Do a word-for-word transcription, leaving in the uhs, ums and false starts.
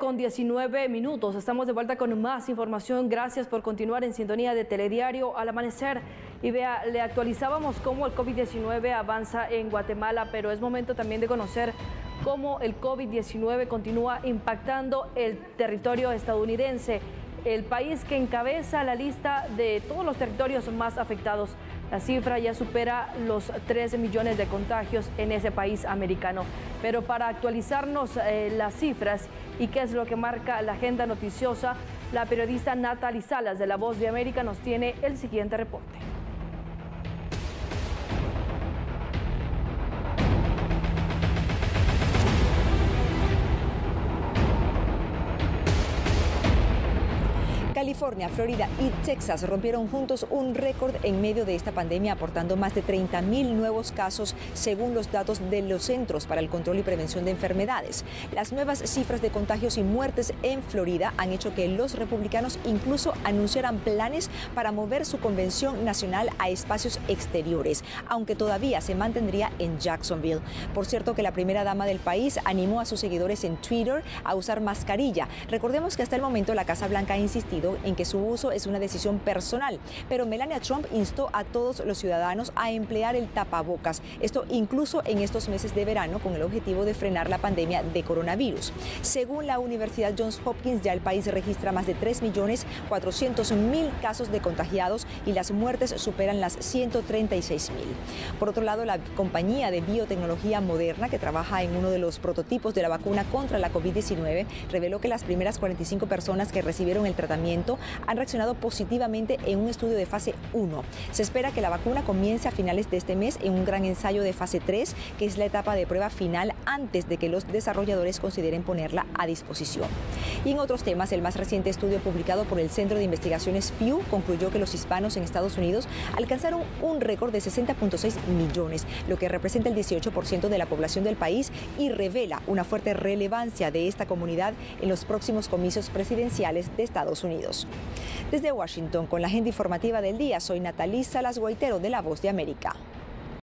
Con diecinueve minutos, estamos de vuelta con más información. Gracias por continuar en sintonía de Telediario al Amanecer. Y vea, le actualizábamos cómo el COVID diecinueve avanza en Guatemala, pero es momento también de conocer cómo el COVID diecinueve continúa impactando el territorio estadounidense, el país que encabeza la lista de todos los territorios más afectados. La cifra ya supera los trece millones de contagios en ese país americano. Pero para actualizarnos eh, las cifras y qué es lo que marca la agenda noticiosa, la periodista Natalia Salas de La Voz de América nos tiene el siguiente reporte. California, Florida y Texas rompieron juntos un récord en medio de esta pandemia, aportando más de treinta mil nuevos casos según los datos de los Centros para el Control y Prevención de Enfermedades. Las nuevas cifras de contagios y muertes en Florida han hecho que los republicanos incluso anunciaran planes para mover su convención nacional a espacios exteriores, aunque todavía se mantendría en Jacksonville. Por cierto, que la primera dama del país animó a sus seguidores en Twitter a usar mascarilla. Recordemos que hasta el momento la Casa Blanca ha insistido en que su uso es una decisión personal, pero Melania Trump instó a todos los ciudadanos a emplear el tapabocas, esto incluso en estos meses de verano, con el objetivo de frenar la pandemia de coronavirus. Según la Universidad Johns Hopkins, ya el país registra más de tres millones cuatrocientos mil casos de contagiados y las muertes superan las ciento treinta y seis mil. Por otro lado, la compañía de biotecnología Moderna, que trabaja en uno de los prototipos de la vacuna contra la COVID diecinueve, reveló que las primeras cuarenta y cinco personas que recibieron el tratamiento han reaccionado positivamente en un estudio de fase uno. Se espera que la vacuna comience a finales de este mes en un gran ensayo de fase tres, que es la etapa de prueba final antes de que los desarrolladores consideren ponerla a disposición. Y en otros temas, el más reciente estudio publicado por el Centro de Investigaciones Pew concluyó que los hispanos en Estados Unidos alcanzaron un récord de sesenta punto seis millones, lo que representa el dieciocho por ciento de la población del país y revela una fuerte relevancia de esta comunidad en los próximos comicios presidenciales de Estados Unidos. Desde Washington, con la agenda informativa del día, soy Natalia Salas Guaitero de La Voz de América.